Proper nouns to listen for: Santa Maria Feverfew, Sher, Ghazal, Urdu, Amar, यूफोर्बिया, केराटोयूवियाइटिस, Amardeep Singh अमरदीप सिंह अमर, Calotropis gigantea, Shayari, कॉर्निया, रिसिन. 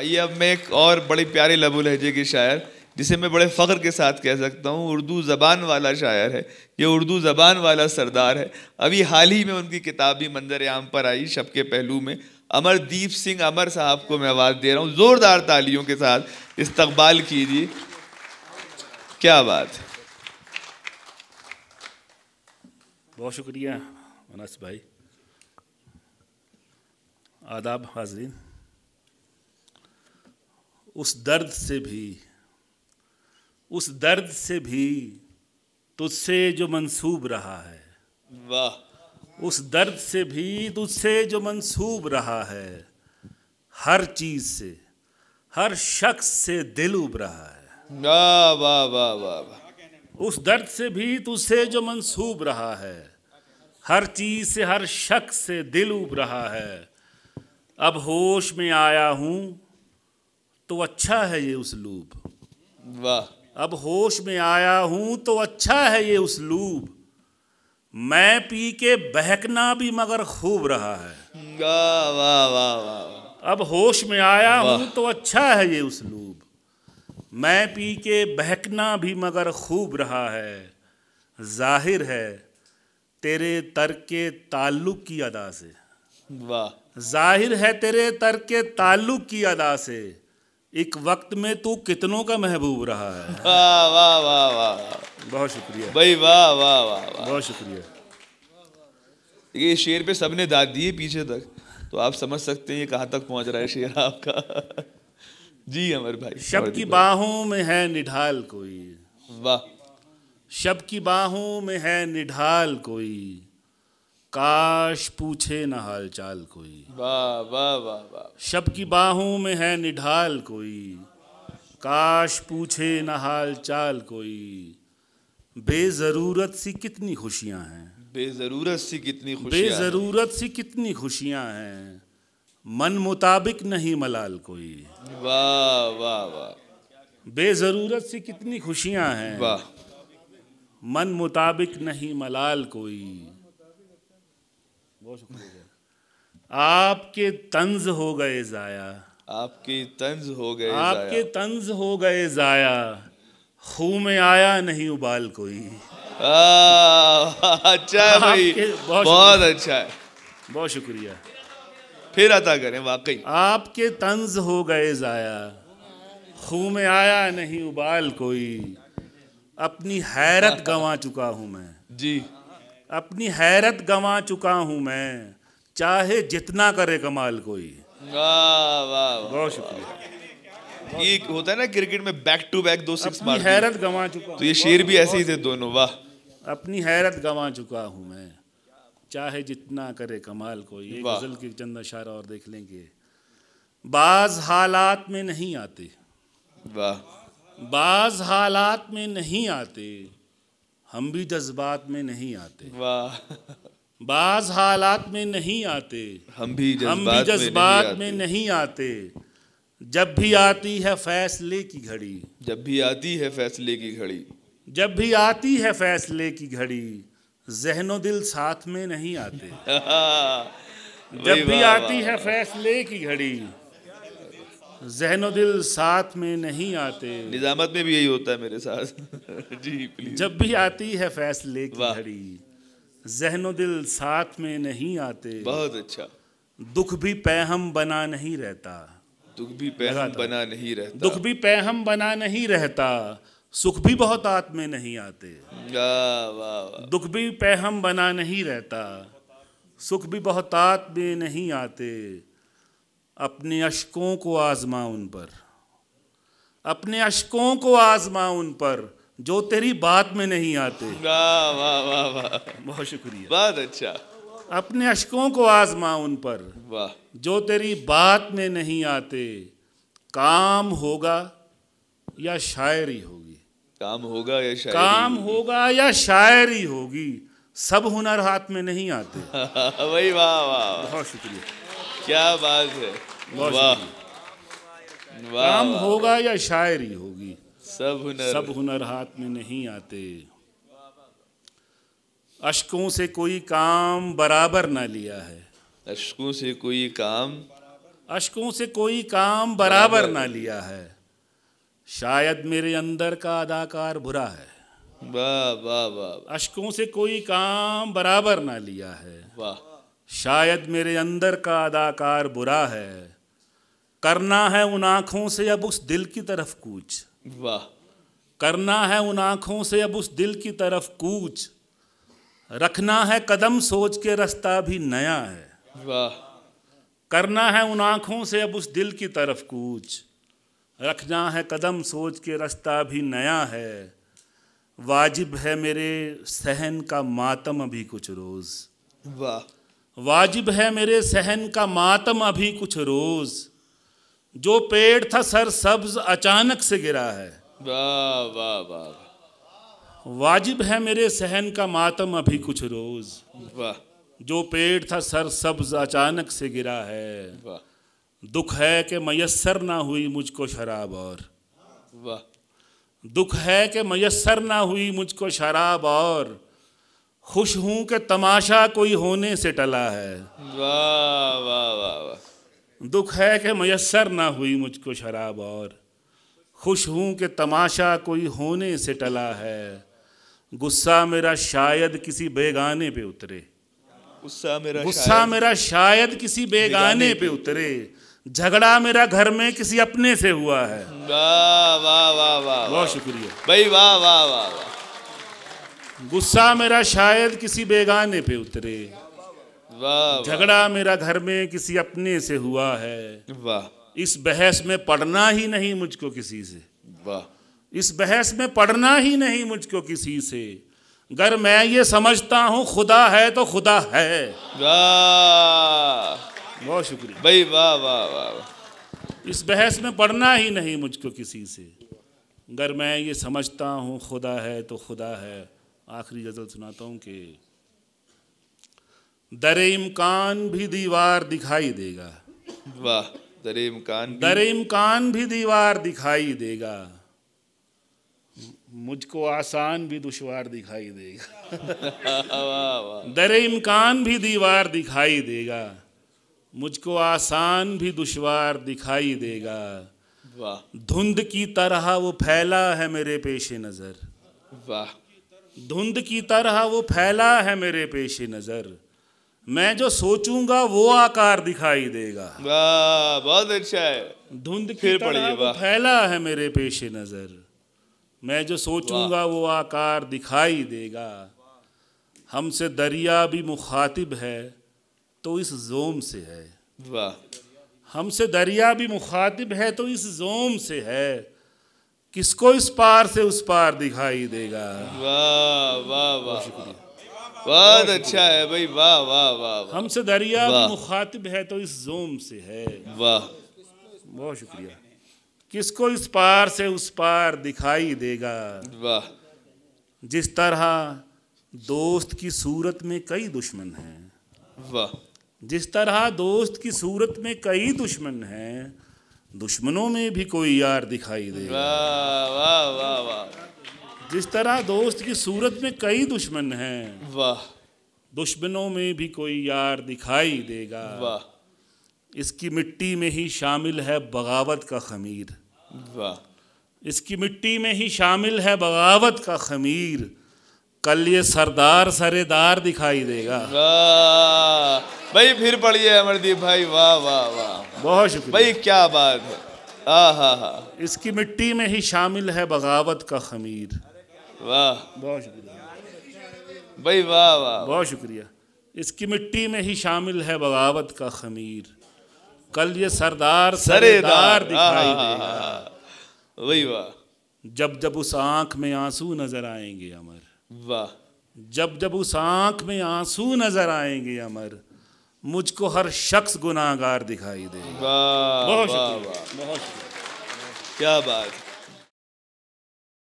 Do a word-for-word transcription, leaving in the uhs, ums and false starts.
आइए अब मैं एक और बड़ी प्यारी लबुल लहजे की शायर, जिसे मैं बड़े फ़ख्र के साथ कह सकता हूँ उर्दू ज़बान वाला शायर है, ये उर्दू ज़बान वाला सरदार है। अभी हाल ही में उनकी किताब भी मंजर आम पर आई, शब के पहलू में। अमरदीप सिंह अमर साहब को मैं आवाज़ दे रहा हूँ, ज़ोरदार तालियों के साथ इस्तकबाल कीजिए। क्या बात है, बहुत शुक्रिया अनस भाई। आदाब हाजरीन। उस दर्द से भी उस दर्द से भी तुझसे जो मंसूब रहा है, वाह। उस दर्द से भी तुझसे जो मंसूब रहा है, हर चीज़ से हर शख्स से दिल उब रहा है, वाह वाह वाह वाह। उस दर्द से भी तुझसे जो मंसूब रहा है, हर चीज़ से हर शख्स से दिल उब रहा है। अब होश में आया हूँ तो अच्छा है ये उसलूब, वाह। अब होश में आया हूँ तो अच्छा है ये उसलूब, मैं पी के बहकना भी मगर खूब रहा है, वाह वाह वाह। अब होश में आया हूँ तो अच्छा है ये उसलूब, मैं पी के बहकना भी मगर खूब रहा है। जाहिर है तेरे तर्के ताल्लुक़ की अदा से, वाह। जाहिर है तेरे तर्के ताल्लुक़ की अदा से, एक वक्त में तू कितनों का महबूब रहा है, वाह वाह वाह वाह। बहुत शुक्रिया भाई, वाह वाह वाह वाह, बहुत शुक्रिया। ये शेर पे सबने दाद दिए पीछे तक, तो आप समझ सकते हैं ये कहाँ तक पहुँच रहा है शेर आपका। जी अमर भाई। शब की बाहों में है निढाल कोई, वाह। शब की बाहों में है निढाल कोई, काश पूछे न हाल चाल कोई, वाह वाह वाह वाह। शब की बाहों में है निढाल कोई, काश पूछे न हाल चाल कोई। बेज़रूरत सी कितनी खुशियाँ हैं, बेज़रूरत सी कितनी खुशियाँ बेज़रूरत सी कितनी खुशियाँ हैं, मन मुताबिक नहीं मलाल कोई, वाह वाह वाह। बेज़रूरत सी कितनी खुशियाँ हैं, वाह। मन मुताबिक नहीं मलाल कोई। बहुत शुक्रिया। आपके तंज हो गए ज़ाया, आपके तंज हो गए आपके तंज हो गए ज़ाया, खूह में आया नहीं उबाल कोई। अच्छा है भाई, बहुत अच्छा है, बहुत शुक्रिया। फिर अता करें वाकई। आपके तंज हो गए ज़ाया, खूह में आया नहीं उबाल कोई। अपनी हैरत गंवा चुका हूँ मैं, जी। अपनी हैरत गंवा चुका हूँ मैं, चाहे जितना करे कमाल कोई, वाह वाह। बहुत शुक्रिया। ये होता है ना क्रिकेट में, बैक टू बैक दो सिक्स मार। अपनी हैरत गंवा चुका, तो ये शेर भी ऐसे ही थे दोनों, वाह। अपनी हैरत गंवा चुका हूँ मैं, चाहे जितना करे कमाल कोई। ये गज़ल के चंद अशारा और देख लेंगे। बाज़ हालात में नहीं आते, वाह। बाज़ हालात में नहीं आते, हम भी जज्बात में नहीं आते, वाह। बाज़ हालात में नहीं आते, हम भी जज्बात में, में नहीं आते। जब भी आती है फैसले की घड़ी, जब भी आती है फैसले की घड़ी जब भी आती है फैसले की घड़ी, ज़हनो दिल साथ में नहीं आते। जब भी आती है फैसले की घड़ी, ज़हनो दिल साथ में नहीं आते। निजामत में भी यही होता है मेरे साथ। जी प्लीज। जब भी आती है फैसले की घड़ी, ज़हनो दिल साथ में नहीं आते। बहुत अच्छा। दुख भी पैहम बना नहीं रहता, दुख भी पैहम बना नहीं रहता दुख भी पैहम बना नहीं रहता, सुख भी बहुत आत में नहीं आते। वाह। दुख भी पैहम बना नहीं रहता, सुख भी बहुत आत में नहीं आते। अपने अश्कों को आजमा उन पर, अपने अश्कों को आजमा उन पर, जो तेरी बात में नहीं आते। वाह वाह वाह वाह, बहुत शुक्रिया। बहुत अच्छा। अपने अश्कों को आजमा उन पर, वाह, जो तेरी बात में नहीं आते। काम होगा या शायरी होगी, काम होगा या शायरी काम होगा या शायरी होगी, सब हुनर हाथ में नहीं आते। वही, वाह वाह, बहुत शुक्रिया। क्या बात है, वाह। काम होगा या शायरी होगी, सब हुनर सब हुनर हाथ में नहीं आते। अश्कों से कोई काम बराबर ना लिया है, अश्कों से कोई काम अश्कों से कोई काम बराबर ना लिया है, शायद मेरे अंदर का अदाकार बुरा है। वाह वाह वाह। अश्कों से कोई काम बराबर ना लिया है, वाह, शायद मेरे अंदर का अदाकार बुरा है। करना है उन आँखों से अब उस दिल की तरफ कूच, वाह, करना है उन आँखों से अब उस दिल की तरफ कूच। रखना है कदम सोच के रास्ता भी नया है, वाह, करना है उन आँखों से अब उस दिल की तरफ कूच। रखना है कदम सोच के रास्ता भी नया है। वाजिब है मेरे सहन का मातम अभी कुछ रोज़, वाह, वाजिब है मेरे सहन का मातम अभी कुछ रोज़। जो पेड़ था सर सब्ज अचानक से गिरा है, वाह वाह वाह। वाजिब है मेरे सहन का मातम अभी कुछ रोज़, वाह, जो पेड़ था सर सब्ज अचानक से गिरा है। वाह। दुख है कि मयस्सर ना हुई मुझको शराब और, वाह, दुख है कि मयस्सर ना हुई मुझको शराब और। खुश हूँ कि तमाशा कोई होने से टला है, वाह वाह वाह। दुख है कि मयस्सर ना हुई मुझको शराब और, खुश हूँ कि तमाशा कोई होने से टला है। गुस्सा मेरा शायद किसी बेगाने पे उतरे, गुस्सा मेरा गुस्सा मेरा शायद किसी बेगाने पे उतरे। झगड़ा मेरा घर में किसी अपने से हुआ है। वाह वाह वाह वाह, बहुत शुक्रिया भाई, वाह वाह वाह वाह। गुस्सा मेरा शायद किसी बेगाने पे उतरे, वाह, झगड़ा मेरा घर में किसी अपने से हुआ है। वाह। इस बहस में पढ़ना ही नहीं मुझको किसी से, वाह, इस बहस में पढ़ना ही नहीं मुझको किसी से। अगर मैं ये समझता हूँ खुदा है तो खुदा है, वाह, बहुत शुक्रिया भाई, वाह वाह वाह। इस बहस में पढ़ना ही नहीं मुझको किसी से। अगर मैं ये समझता हूँ खुदा है तो खुदा है। आखिरी गज़ल सुनाता हूँ कि दरे इम्कान भी दीवार दिखाई देगा, वाह, दरे इम्कान दरे इम्कान भी दीवार दिखाई देगा। मुझको आसान भी दुश्वार दिखाई देगा। दरे इम्कान भी दीवार दिखाई देगा, मुझको आसान भी दुश्वार दिखाई देगा। वाह। धुंध की तरह वो फैला है मेरे पेशे नज़र, वाह, धुंध की तरह वो फैला है मेरे पेशे नज़र। मैं जो सोचूंगा वो आकार दिखाई देगा, वाह, बहुत अच्छा है। धुंध की तरह वो फैला है मेरे पेशे नज़र, मैं जो सोचूंगा वो आकार दिखाई देगा। हमसे दरिया भी मुखातिब है तो इस जोम से है, वाह, हमसे दरिया भी मुखातिब है तो इस जोम से है। किसको इस पार से उस पार दिखाई देगा, वाह वाह वाह, बहुत अच्छा है भाई, वाह वाह वाह। हमसे दरिया भी मुखातिब है तो इस जोम से है, वाह, बहुत शुक्रिया। किसको इस पार से उस पार दिखाई देगा, वाह। जिस तरह दोस्त की सूरत में कई दुश्मन हैं, वाह, जिस तरह दोस्त की सूरत में कई दुश्मन हैं, दुश्मनों में भी कोई यार दिखाई देगा। वाह वाह वाह वाह। जिस तरह दोस्त की सूरत में कई दुश्मन हैं, वाह, दुश्मनों में भी कोई यार दिखाई देगा। वाह। इसकी मिट्टी में ही शामिल है बगावत का खमीर, वाह, इसकी मिट्टी में ही शामिल है बगावत का खमीर। कल ये सरदार सरेदार दिखाई देगा। वाह भाई, फिर पढ़िए अमरदीप भाई, वाह वाह वाह, बहुत शुक्रिया भाई, क्या बात है। आहा हा। इसकी मिट्टी में ही शामिल है बगावत का खमीर, वाह, बहुत शुक्रिया भाई, वाह वाह, बहुत शुक्रिया। इसकी मिट्टी में ही शामिल है बगावत का खमीर। कल ये सरदार सरेदार दिखाई देगा। वही वाह। जब जब उस आँख में आंसू नजर आएंगे अमर, वाह, जब जब उस आँख में आंसू नजर आएंगे अमर, मुझको हर शख्स गुनाहगार दिखाई देगा। वाह वाह वाह, क्या बात।